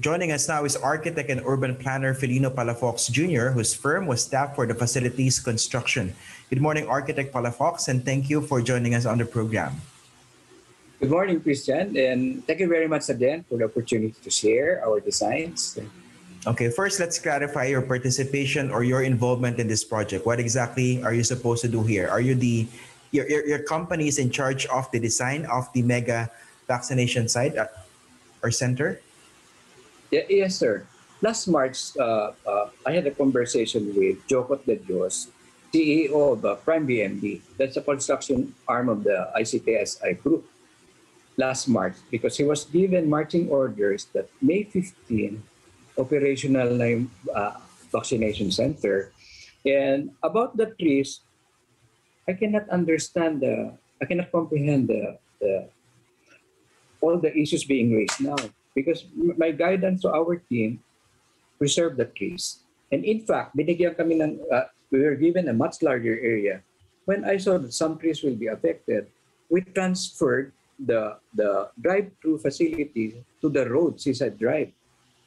Joining us now is architect and urban planner Felino Palafox Jr., whose firm was staffed for the facility's construction. Good morning, Architect Palafox, and thank you for joining us on the program. Good morning, Christian, and thank you very much again for the opportunity to share our designs. Okay, first let's clarify your participation or your involvement in this project. What exactly are you supposed to do here? Are you your company is in charge of the design of the mega vaccination site or center? Yeah, yes, sir. Last March, I had a conversation with Jocot de Dios, CEO of Prime BMD. That's the construction arm of the ICTSI group. Last March, because he was given marching orders that May 15, operational vaccination center. And about the trees, I cannot comprehend all the issues being raised now, because my guidance to our team, preserve the trees. And in fact, we were given a much larger area. When I saw that some trees will be affected, we transferred the drive-through facility to the road, Seaside Drive,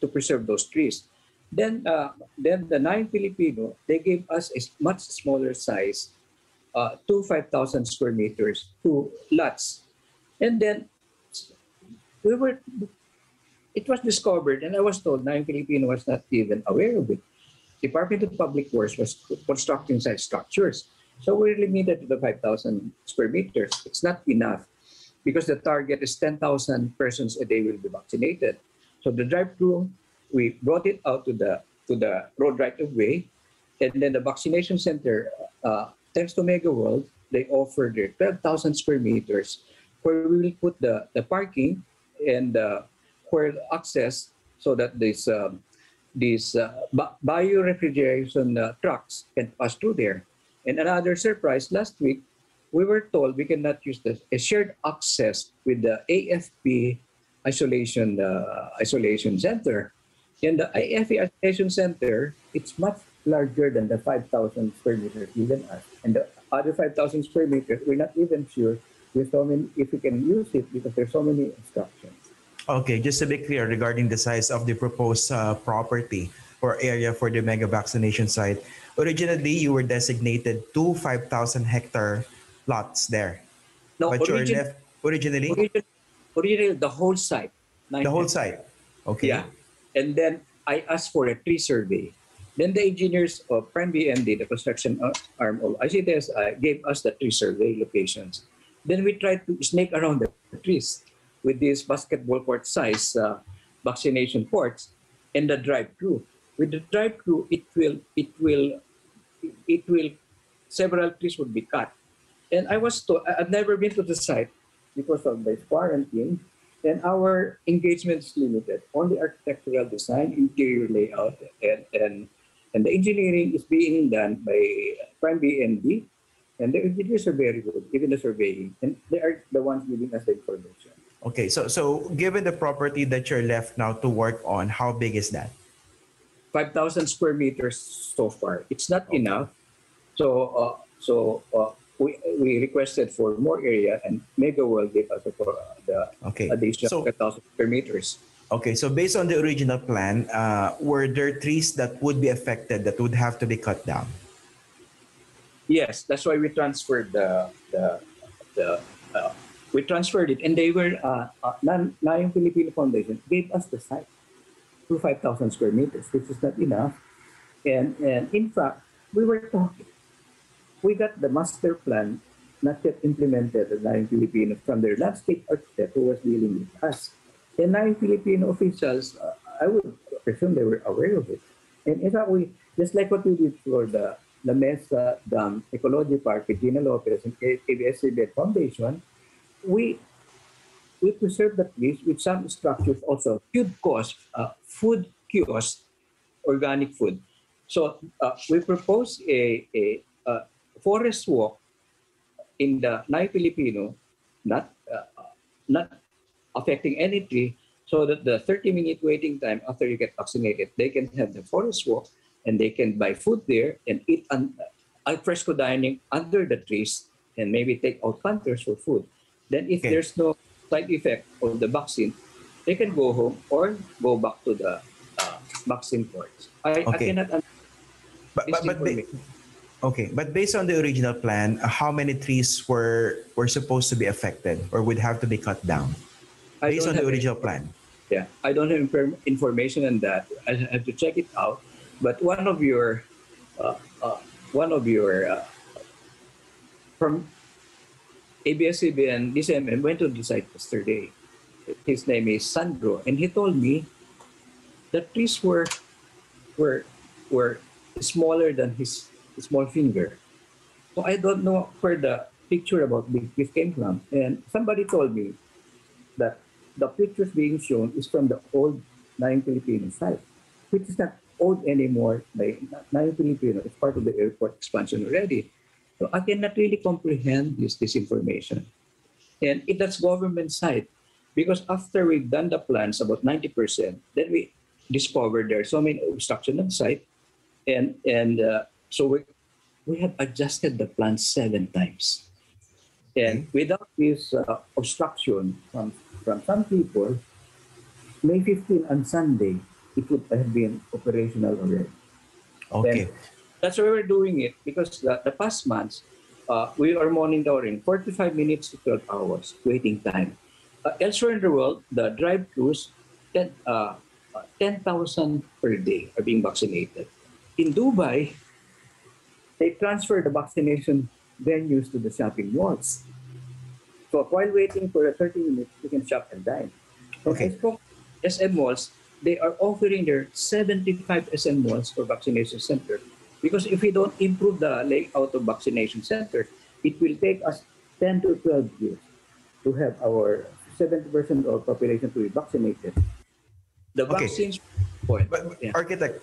to preserve those trees. Then the Nayong Pilipino, they gave us a much smaller size, 5,000 square meters, 2 lots. And then it was discovered, and I was told Nayong Pilipino was not even aware of it. Department of Public Works was constructing such structures. So we're limited to the 5,000 square meters. It's not enough, because the target is 10,000 persons a day will be vaccinated. So the drive-through, we brought it out to the road right-of-way, and then the vaccination center, thanks to Megaworld, they offered their 12,000 square meters, where we will put the parking and where access, so that these bio-refrigeration trucks can pass through there. And another surprise, last week, we were told we cannot use a shared access with the AFP isolation center. And the AFP isolation center, it's much larger than the 5,000 square meters given us. And the other 5,000 square meters, we're not even sure if we can use it, because there's so many instructions. Okay, just to be clear regarding the size of the proposed property or area for the mega vaccination site, originally you were designated 5,000-hectare lots there. No, but originally the whole site. The whole site. Okay. Yeah. And then I asked for a tree survey. Then the engineers of Prime BMD, the construction arm of ICTSI, gave us the tree survey locations. Then we tried to snake around the trees with these basketball court size vaccination ports and the drive-through. With the drive-through, several trees would be cut. And I was told, I've never been to the site because of the quarantine, and our engagement is limited. Only architectural design, interior layout, and the engineering is being done by Prime BMD, and the engineers are very good, even the surveying, and they are the ones giving us the information. Okay, so given the property that you're left now to work on, how big is that? 5,000 square meters so far. It's not enough. So, we requested for more area, and Megaworld gave us for the addition of 1,000 square meters. Okay, so based on the original plan, were there trees that would be affected that would have to be cut down? Yes, that's why we transferred we transferred it, and they were Nayong Pilipino Foundation gave us the site to 5,000 square meters, which is not enough. And in fact, we were talking. We got the master plan not yet implemented at Nayong Pilipino from their landscape architect who was dealing with us. And Nayong Pilipino officials, I would presume they were aware of it. And in fact, just like what we did for the La Mesa Dam Ecology Park with Gina Lopez and KBSCB Foundation, we preserved the trees with some structures also, food kiosks, organic food. So we proposed a forest walk in the Nayong Pilipino, not affecting any tree, so that the 30-minute waiting time after you get vaccinated, they can have the forest walk and they can buy food there and eat al fresco dining under the trees and maybe take out planters for food. Then if there's no side effect of the vaccine, they can go home or go back to the vaccine ports. I cannot but based on the original plan, how many trees were supposed to be affected or would have to be cut down? Based on the original plan. Yeah, I don't have information on that. I have to check it out. But one of your from ABS-CBN DCMM went to the site yesterday. His name is Sandro, and he told me that trees were smaller than his small finger. So I don't know where the picture about big leaf came from. And somebody told me that the pictures being shown is from the old Nayong Pilipino site, which is not old anymore. Nayong Pilipino is part of the airport expansion already. So I cannot really comprehend this information. And if that's government site, because after we've done the plans, about 90%, then we discovered there are so many obstruction on site. So we have adjusted the plan 7 times. And without this obstruction from some people, May 15 on Sunday, it would have been operational already. Okay. Then, that's why we're doing it, because the past months, we are monitoring 45 minutes to 12 hours waiting time. Elsewhere in the world, the drive-thrus, 10,000 per day are being vaccinated. In Dubai, they transfer the vaccination venues to the shopping malls. So while waiting for 30 minutes, you can shop and dine. Okay. I spoke to SM malls, they are offering their 75 SM malls for vaccination center. Because if we don't improve the layout of vaccination center, it will take us 10 to 12 years to have our 70% of population to be vaccinated. The vaccines... But yeah. Architect,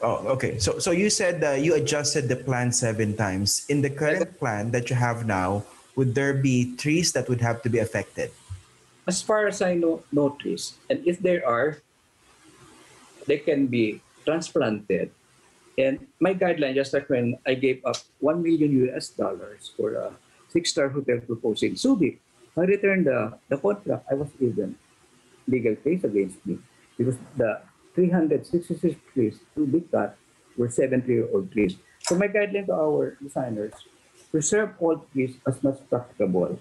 so you said you adjusted the plan 7 times. In the current plan that you have now, would there be trees that would have to be affected? As far as I know, no trees. And if there are, they can be transplanted. And my guideline, just like when I gave up $1 million for a 6-star hotel proposal in Subic, I returned the contract. I was given legal case against me because the 366 trees to be cut were 70-year-old trees. So my guideline to our designers, preserve all trees as much as practicable.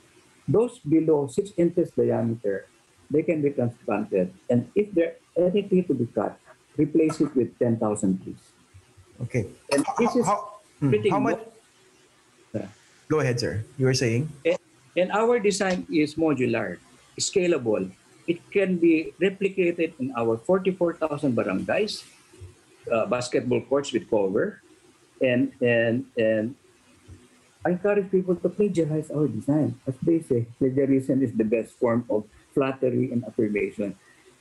Those below 6 inches diameter, they can be transplanted. And if there any tree to be cut, replace it with 10,000 trees. Okay. And this is pretty much... Go ahead, sir. You were saying? And our design is modular, scalable. It can be replicated in our 44,000 barangays, basketball courts with cover, and I encourage people to plagiarize our design. As they say, plagiarism is the best form of flattery and affirmation.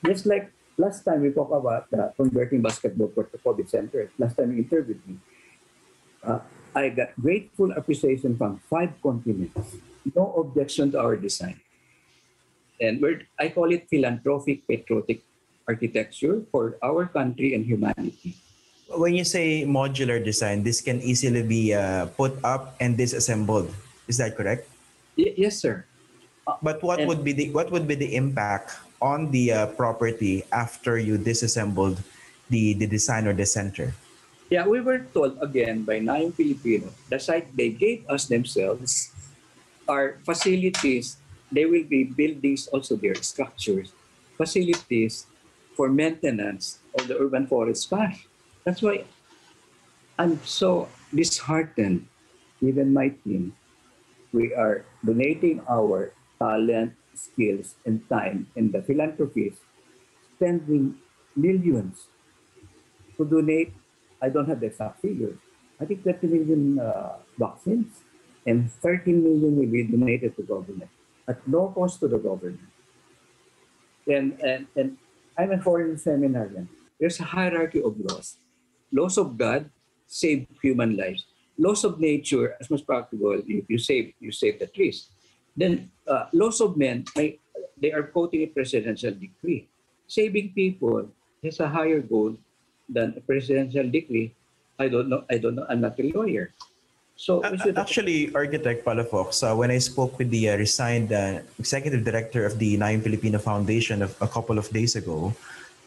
Just like last time we talked about converting basketball court to COVID center. Last time you interviewed me, I got grateful appreciation from 5 continents. No objection to our design. And I call it philanthropic patriotic architecture for our country and humanity. When you say modular design, this can easily be put up and disassembled. Is that correct? Yes, sir. But what would be the impact on the property after you disassembled the design or the center? Yeah, we were told again by Nayong Pilipino, the site they gave us themselves are facilities. There will be buildings, also their structures, facilities for maintenance of the urban forest park. That's why I'm so disheartened, even my team. We are donating our talent, skills, and time, and the philanthropies spending millions to donate. I don't have the exact figures. I think 30 million vaccines and 13 million will be donated to government. At no cost to the government. And I'm a foreign seminarian. There's a hierarchy of laws. Laws of God save human lives. Laws of nature, as much as practical, you save the trees. Then laws of men, they are quoting a presidential decree. Saving people is a higher goal than a presidential decree. I don't know. I'm not a lawyer. So actually, Architect Palafox, when I spoke with the resigned executive director of the Nayong Pilipino Foundation a couple of days ago,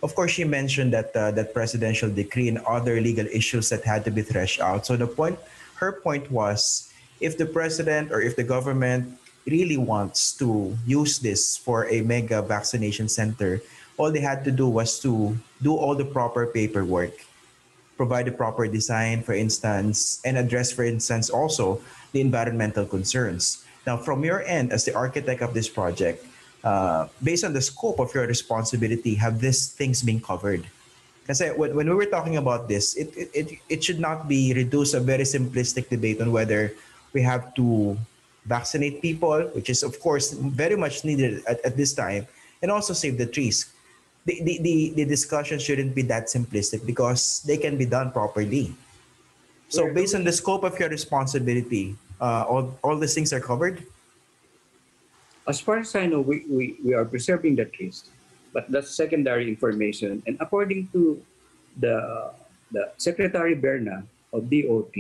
of course, she mentioned that that presidential decree and other legal issues that had to be threshed out. So the point, her point was, if the president or if the government really wants to use this for a mega vaccination center, all they had to do was to do all the proper paperwork, provide the proper design, for instance, and address, for instance, also the environmental concerns. Now, from your end, as the architect of this project, based on the scope of your responsibility, have these things been covered? Kasi when we were talking about this, it should not be reduced to a very simplistic debate on whether we have to vaccinate people, which is of course very much needed at this time, and also save the trees. The discussion shouldn't be that simplistic because they can be done properly. So based on the scope of your responsibility, all these things are covered? As far as I know, we are preserving the trees, but that's secondary information. And according to the Secretary Berna of DOT,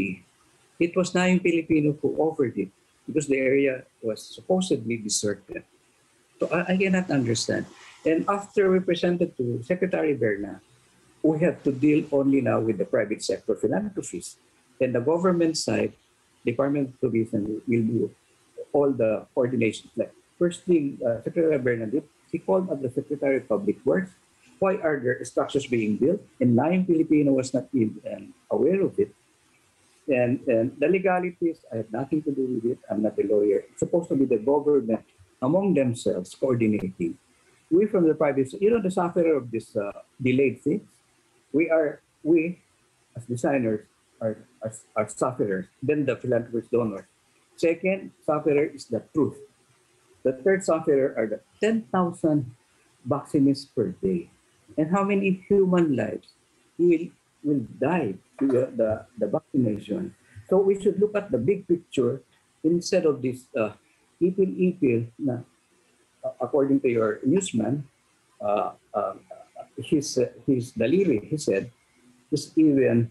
it was Nayong Pilipino who offered it because the area was supposedly deserted. So I cannot understand. And after we presented to Secretary Berna, we have to deal only now with the private sector philanthropies. And the government side, Department of Tourism, will do all the coordination. Like, first thing, Secretary Bernadette, he called up the Secretary of Public Works. Why are there structures being built? And Nayong Pilipino was not even aware of it. And the legalities, I have nothing to do with it. I'm not a lawyer. It's supposed to be the government among themselves coordinating. We from the private sector, the sufferer of this delayed things, we as designers are sufferers, then the philanthropist donors. Second sufferer is the truth. The third sufferer are the 10,000 vaccines per day. And how many human lives will die to the vaccination? So we should look at the big picture instead of this ipil-ipil. According to your newsman, his daliri, he said, is even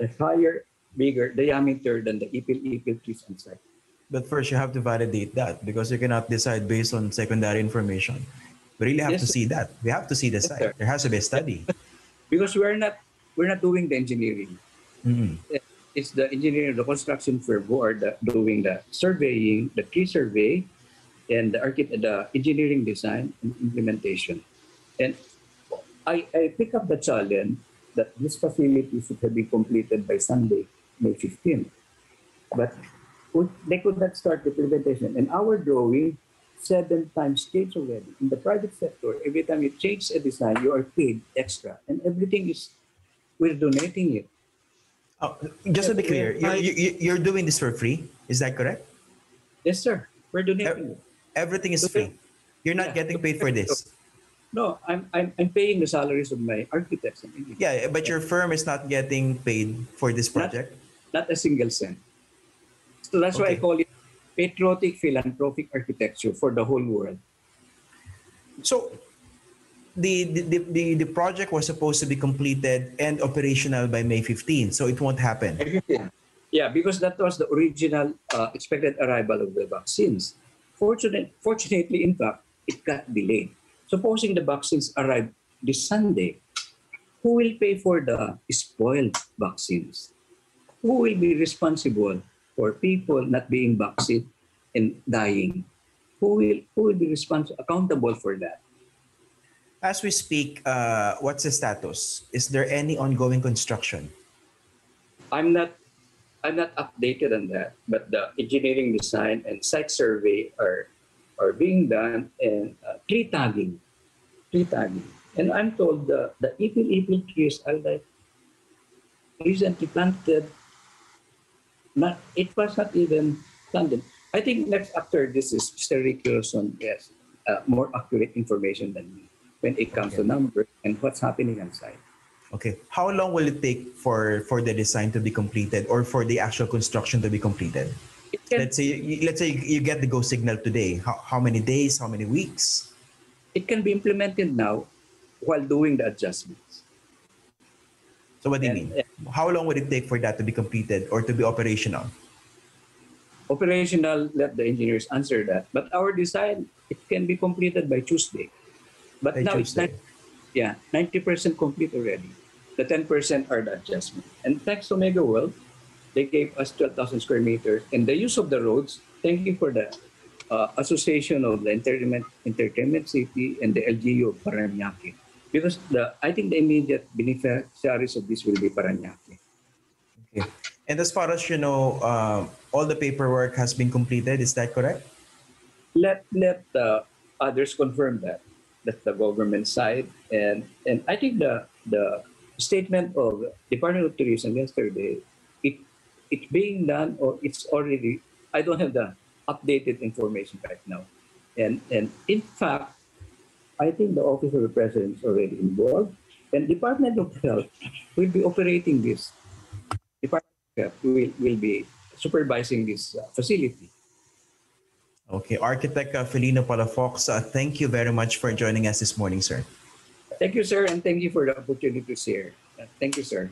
a higher, bigger diameter than the ipil-ipil trees and site. But first, you have to validate that because you cannot decide based on secondary information. We really have to see that. We have to see the site. There has to be a study. Because we're not doing the engineering. Mm-hmm. It's the engineering, the construction firm who are doing the surveying, the tree survey, and the engineering design and implementation. And I pick up the challenge that this facility should have been completed by Sunday, May 15th. But they could not start the implementation. And our drawing 7 times changed already. In the private sector, every time you change a design, you are paid extra. And everything is, we're donating it. Oh, just to be clear, you're doing this for free? Is that correct? Yes, sir. We're donating it. Everything is free. You're not getting paid for this. No, I'm paying the salaries of my architects. Yeah, but your firm is not getting paid for this project? Not a single cent. So that's why I call it patriotic philanthropic architecture for the whole world. So the project was supposed to be completed and operational by May 15, so it won't happen. Yeah, because that was the original expected arrival of the vaccines. Fortunately, in fact, it got delayed. Supposing the vaccines arrive this Sunday, who will pay for the spoiled vaccines? Who will be responsible for people not being vaccinated and dying? Who will be accountable for that? As we speak, what's the status? Is there any ongoing construction? I'm not updated on that, but the engineering design and site survey are being done, and tree tagging. And I'm told the ipil-ipil trees are like recently planted. It was not even planted. I think next after this is Mr. Rick Wilson has more accurate information than me when it comes to numbers and what's happening on site. Okay. How long will it take for the design to be completed or for the actual construction to be completed? Let's say you get the go signal today. How many days? How many weeks? It can be implemented now while doing the adjustments. So what do you mean? How long would it take for that to be completed or to be operational? Operational, let the engineers answer that. But our design, it can be completed by Tuesday. But by now Tuesday. It's 90% complete already. The 10% are the adjustment. And thanks to Megaworld, they gave us 12,000 square meters. And the use of the roads, thank you for the Association of the Entertainment City and the LGU of Parañaque. Because I think the immediate beneficiaries of this will be Parañaque. Okay. And as far as you know, all the paperwork has been completed. Is that correct? Let others confirm that. That's the government side. And I think the statement of the Department of Tourism yesterday, it's being done, or it's already, I don't have the updated information right now. And in fact, I think the Office of the President is already involved, and Department of Health will be operating this. Department of Health will be supervising this facility. Okay, Architect Felino Palafox, thank you very much for joining us this morning, sir. Thank you, sir, and thank you for the opportunity to share. Thank you, sir.